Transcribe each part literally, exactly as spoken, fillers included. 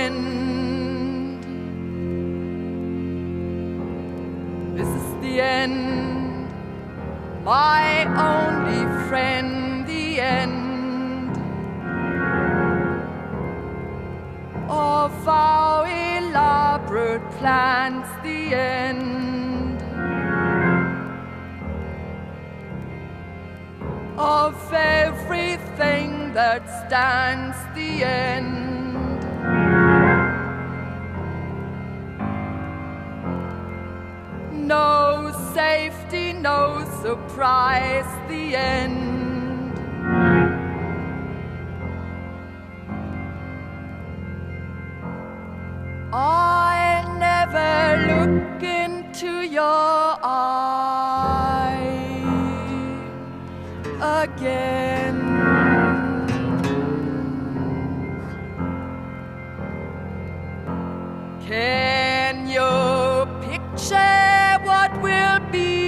friend. This is the end, my only friend, the end of our elaborate plans, the end of everything that stands, the end. No safety, no surprise, the end. I'll never look into your eye again. Can you picture what will be?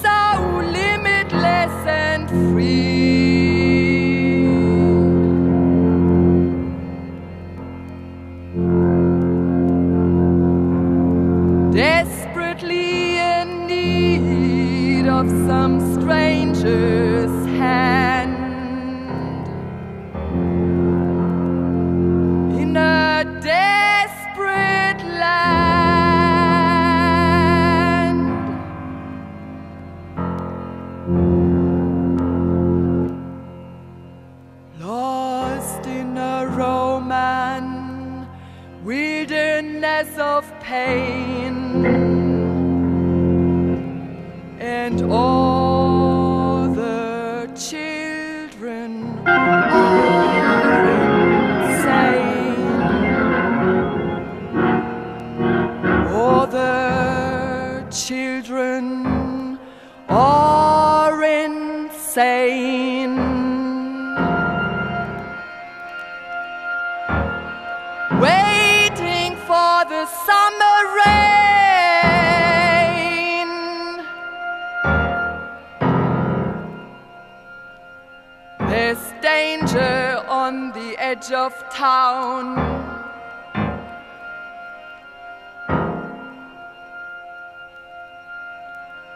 So limitless and free. Desperately in need of some stranger's hand, lost in a romance, wilderness of pain, and all the children are insane. All the children are insane. Waiting for the summer rain, there's danger on the edge of town.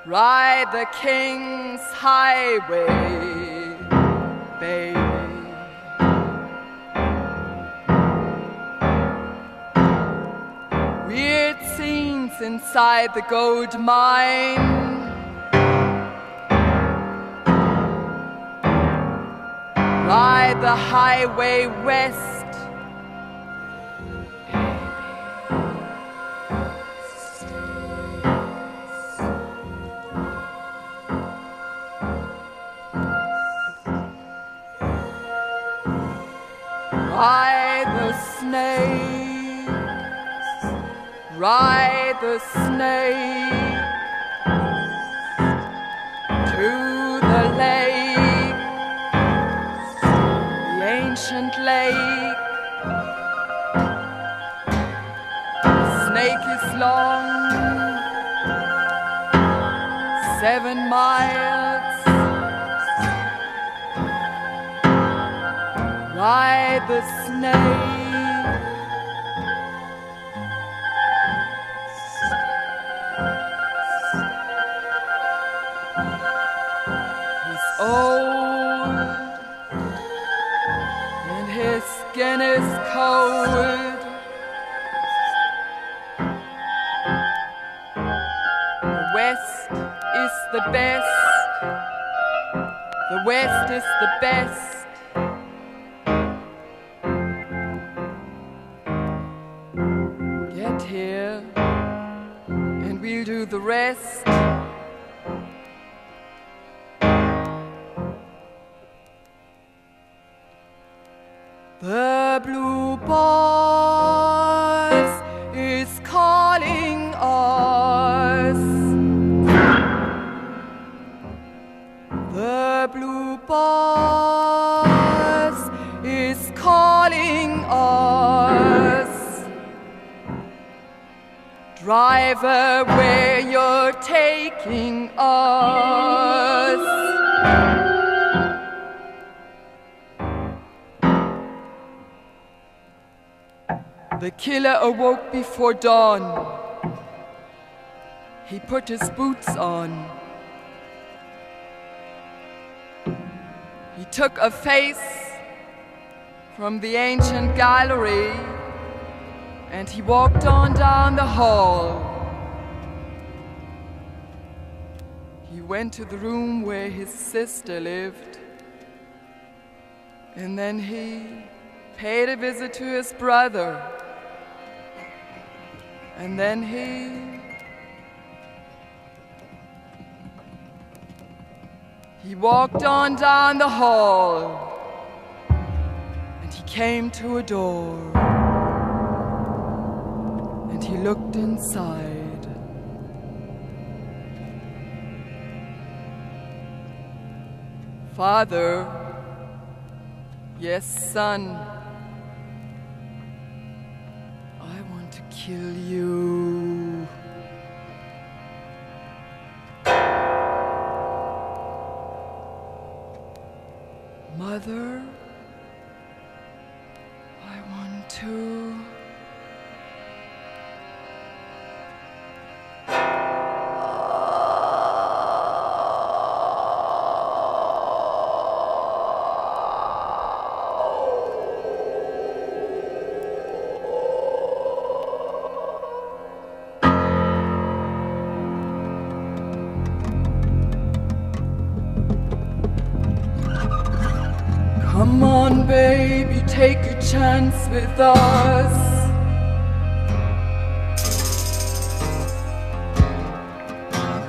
Ride the King's Highway, baby. Weird scenes inside the gold mine. Ride the highway west. Ride the snake. Ride the snake to the lake, the ancient lake. The snake is long, seven miles. Ride the snake. Old, and his skin is cold. The West is the best. The West is the best. Get here, and we'll do the rest. The blue boss is calling us. The blue boss is calling us. Driver, where you're taking us. The killer awoke before dawn. He put his boots on. He took a face from the ancient gallery and he walked on down the hall. He went to the room where his sister lived, and then he paid a visit to his brother. And then he, he walked on down the hall, and he came to a door, and he looked inside. Father, yes, son, I want to kill you. Mother, I want to... Come on, baby, take a chance with us.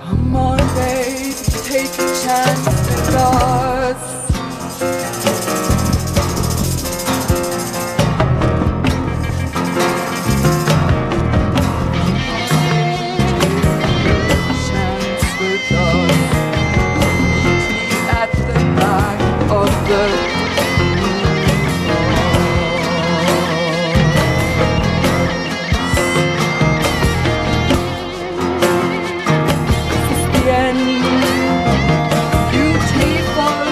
Come on, baby, take a chance with us. Chance with us. Meet me at the back of the beautiful.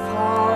Oh.